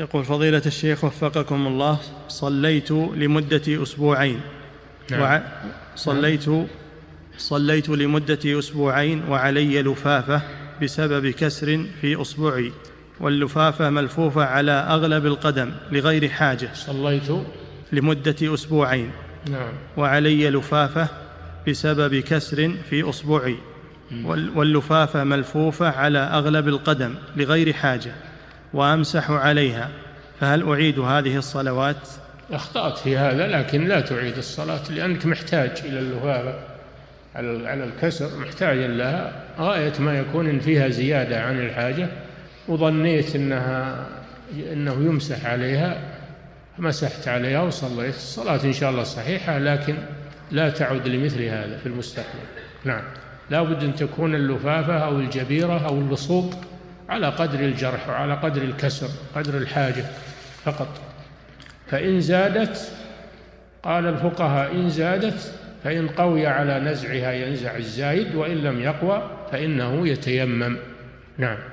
يقول فضيلة الشيخ وفقكم الله، صليت لمدة أسبوعين صليت لمدة أسبوعين وعلي لفافة بسبب كسر في أصبعي، واللفافة ملفوفة على أغلب القدم لغير حاجة. صليت لمدة أسبوعين وعلي لفافة بسبب كسر في أصبعي، واللفافة ملفوفة على أغلب القدم لغير حاجة وأمسح عليها، فهل أعيد هذه الصلوات؟ أخطأت في هذا، لكن لا تعيد الصلاة لأنك محتاج إلى اللفافة على الكسر، محتاج لها غاية ما يكون إن فيها زيادة عن الحاجة، وظنيت إنه يمسح عليها، مسحت عليها وصليت، الصلاة إن شاء الله صحيحة، لكن لا تعود لمثل هذا في المستقبل. نعم، لا بد أن تكون اللفافة أو الجبيرة أو اللصوق على قدر الجرح وعلى قدر الكسر، قدر الحاجة فقط. فإن زادت، قال الفقهاء إن زادت، فإن قوي على نزعها ينزع الزائد، وإن لم يقوى فإنه يتيمم. نعم.